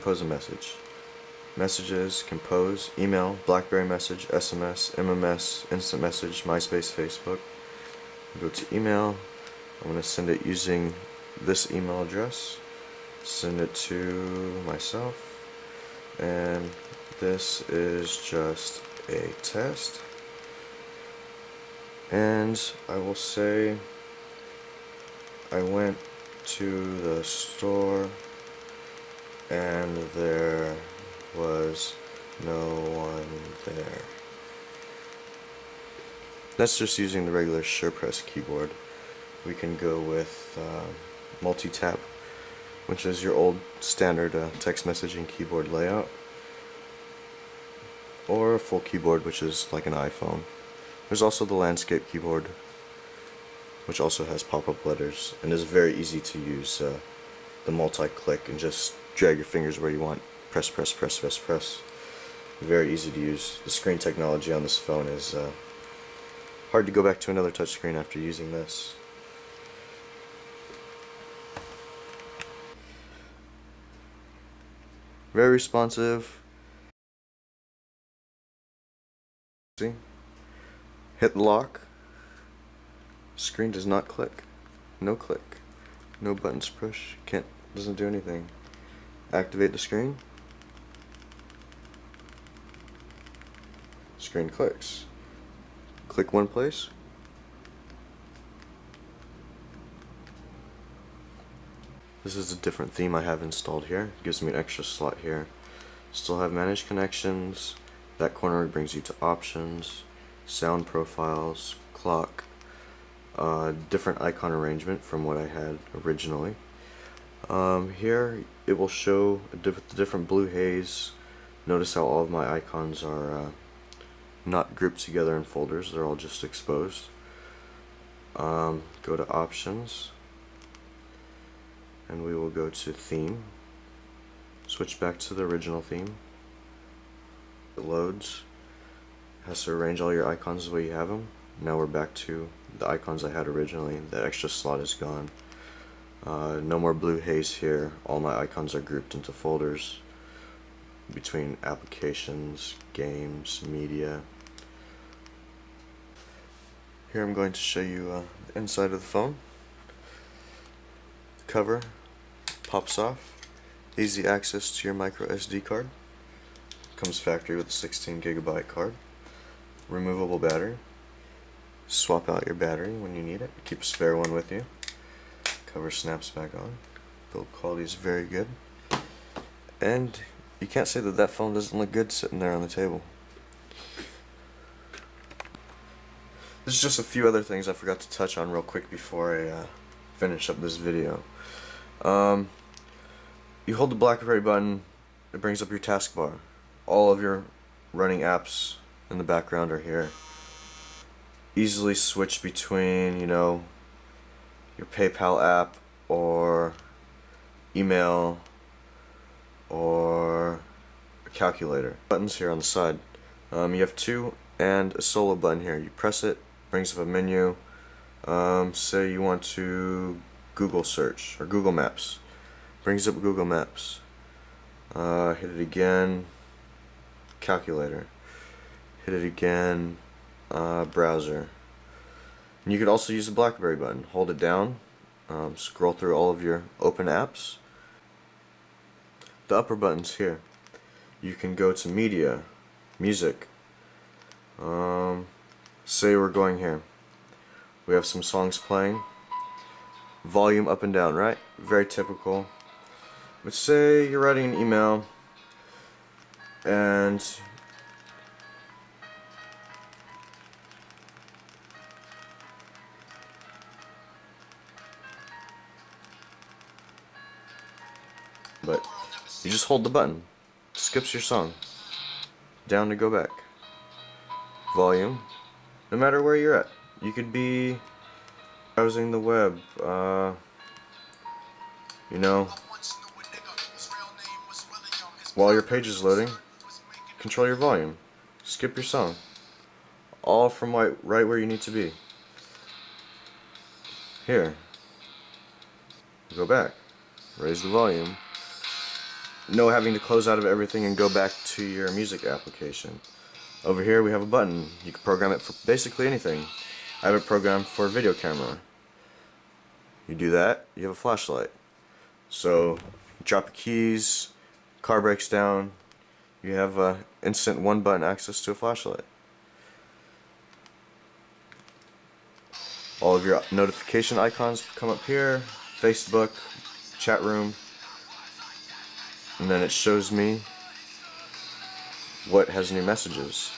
compose a message. Messages, compose, email, BlackBerry Message, SMS, MMS, Instant Message, MySpace, Facebook. Go to email. I'm going to send it using this email address. Send it to myself. And this is just a test. And I will say I went to the store and there was no one there. That's just using the regular SurePress keyboard. We can go with multi-tap, which is your old standard text messaging keyboard layout, or a full keyboard, which is like an iPhone. There's also the landscape keyboard, which also has pop-up letters and is very easy to use. The multi-click, and just drag your fingers where you want. Press, press, press, press, press. Very easy to use. The screen technology on this phone is hard to go back to another touchscreen after using this. Very responsive. See? Hit lock. Screen does not click. No click. No buttons push. Can't. Doesn't do anything. Activate the screen. Screen clicks. Click one place. This is a different theme I have installed here. It gives me an extra slot here. Still have manage connections. That corner brings you to options, sound profiles, clock, different icon arrangement from what I had originally. Here it will show the different blue haze. Notice how all of my icons are not grouped together in folders, they're all just exposed. Go to options and we will go to theme. Switch back to the original theme. It loads. It has to arrange all your icons the way you have them. Now we're back to the icons I had originally. The extra slot is gone. No more blue haze here. All my icons are grouped into folders between applications, games, media. Here I'm going to show you the inside of the phone. Cover pops off. Easy access to your micro SD card. Comes factory with a 16GB card. Removable battery. Swap out your battery when you need it. Keep a spare one with you. Cover snaps back on. Build quality is very good, and you can't say that that phone doesn't look good sitting there on the table. There's just a few other things I forgot to touch on real quick before I finish up this video. You hold the BlackBerry button, it brings up your taskbar. All of your running apps in the background are here. Easily switch between, you know, your PayPal app or email or a calculator. Buttons here on the side. You have two and a solo button here. You press it, brings up a menu. Say you want to Google search or Google Maps. Brings up Google Maps. Hit it again. Calculator. Hit it again. Browser. And you could also use the BlackBerry button. Hold it down, scroll through all of your open apps. The upper buttons here. You can go to media, music. Say we're going here. We have some songs playing. Volume up and down, right? Very typical. But say you're writing an email and but you just hold the button. Skips your song. Down to go back. Volume. No matter where you're at. You could be browsing the web. You know, while your page is loading, control your volume. Skip your song. All from right where you need to be. Here. Go back. Raise the volume. no having to close out of everything and go back to your music application. Over here we have a button. You can program it for basically anything. I have it programmed for a video camera. You do that, you have a flashlight. So you drop your keys, car breaks down, you have instant one button access to a flashlight. All of your notification icons come up here, Facebook, chat room, and then it shows me what has new messages.